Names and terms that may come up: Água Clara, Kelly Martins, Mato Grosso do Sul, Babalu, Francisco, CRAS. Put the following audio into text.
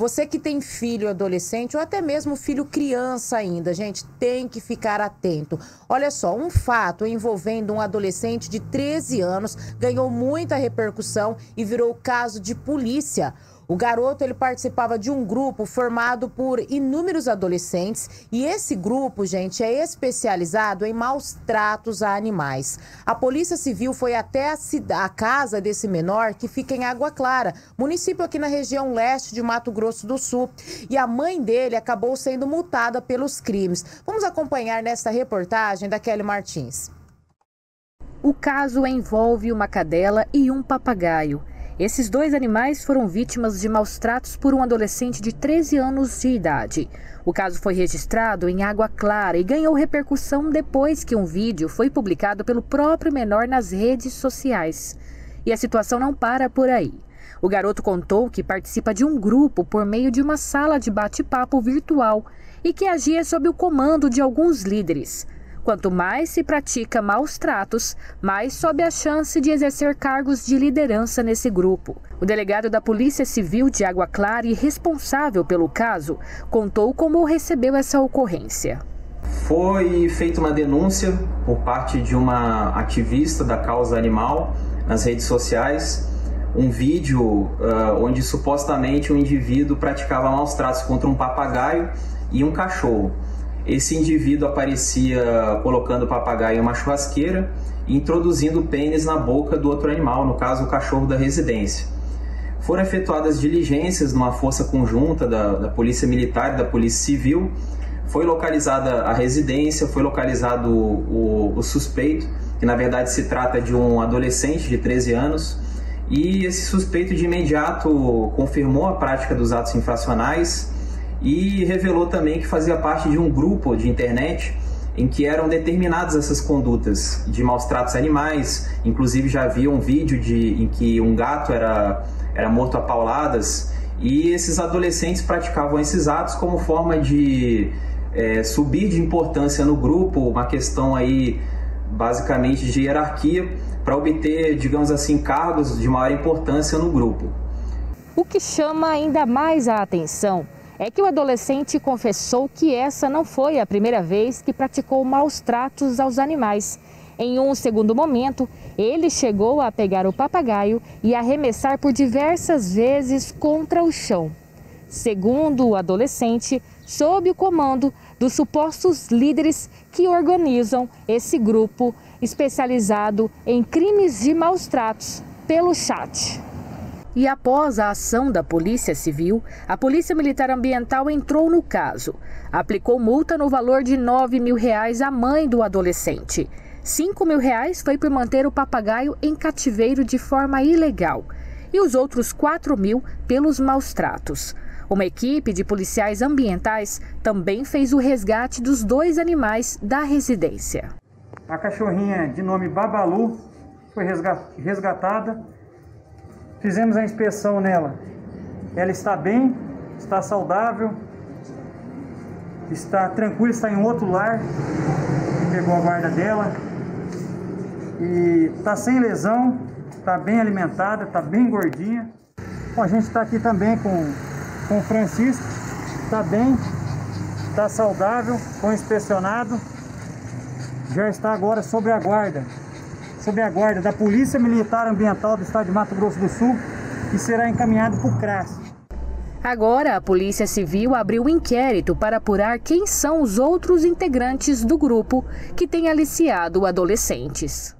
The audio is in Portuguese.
Você que tem filho adolescente ou até mesmo filho criança ainda, gente, tem que ficar atento. Olha só, um fato envolvendo um adolescente de 13 anos ganhou muita repercussão e virou caso de polícia. O garoto, ele participava de um grupo formado por inúmeros adolescentes e esse grupo, gente, é especializado em maus tratos a animais. A Polícia Civil foi até a casa desse menor, que fica em Água Clara, município aqui na região leste de Mato Grosso do Sul, e a mãe dele acabou sendo multada pelos crimes. Vamos acompanhar nesta reportagem da Kelly Martins. O caso envolve uma cadela e um papagaio. Esses dois animais foram vítimas de maus tratos por um adolescente de 13 anos de idade. O caso foi registrado em Água Clara e ganhou repercussão depois que um vídeo foi publicado pelo próprio menor nas redes sociais. E a situação não para por aí. O garoto contou que participa de um grupo por meio de uma sala de bate-papo virtual e que agia sob o comando de alguns líderes. Quanto mais se pratica maus tratos, mais sobe a chance de exercer cargos de liderança nesse grupo. O delegado da Polícia Civil de Água Clara e responsável pelo caso contou como recebeu essa ocorrência. Foi feita uma denúncia por parte de uma ativista da causa animal nas redes sociais, um vídeo onde supostamente um indivíduo praticava maus tratos contra um papagaio e um cachorro. Esse indivíduo aparecia colocando o papagaio em uma churrasqueira e introduzindo o pênis na boca do outro animal, no caso o cachorro da residência. Foram efetuadas diligências numa força conjunta da Polícia Militar e da Polícia Civil, foi localizada a residência, foi localizado o suspeito, que na verdade se trata de um adolescente de 13 anos, e esse suspeito de imediato confirmou a prática dos atos infracionais, e revelou também que fazia parte de um grupo de internet em que eram determinadas essas condutas de maus tratos a animais. Inclusive já havia um vídeo em que um gato era morto a pauladas e esses adolescentes praticavam esses atos como forma de subir de importância no grupo, uma questão aí basicamente de hierarquia para obter, digamos assim, cargos de maior importância no grupo. O que chama ainda mais a atenção é que o adolescente confessou que essa não foi a primeira vez que praticou maus tratos aos animais. Em um segundo momento, ele chegou a pegar o papagaio e arremessar por diversas vezes contra o chão. Segundo o adolescente, sob o comando dos supostos líderes que organizam esse grupo especializado em crimes de maus tratos pelo chat. E após a ação da Polícia Civil, a Polícia Militar Ambiental entrou no caso. Aplicou multa no valor de R$ 9.000 à mãe do adolescente. R$ 5.000 foi por manter o papagaio em cativeiro de forma ilegal. E os outros R$ 4.000 pelos maus tratos. Uma equipe de policiais ambientais também fez o resgate dos dois animais da residência. A cachorrinha de nome Babalu foi resgatada. Fizemos a inspeção nela, ela está bem, está saudável, está tranquila, está em outro lar, pegou a guarda dela e está sem lesão, está bem alimentada, está bem gordinha. Bom, a gente está aqui também com o Francisco, está bem, está saudável, foi inspecionado, já está agora sob a guarda. Sob a guarda da Polícia Militar Ambiental do Estado de Mato Grosso do Sul e será encaminhado para o CRAS. Agora, a Polícia Civil abriu um inquérito para apurar quem são os outros integrantes do grupo que tem aliciado adolescentes.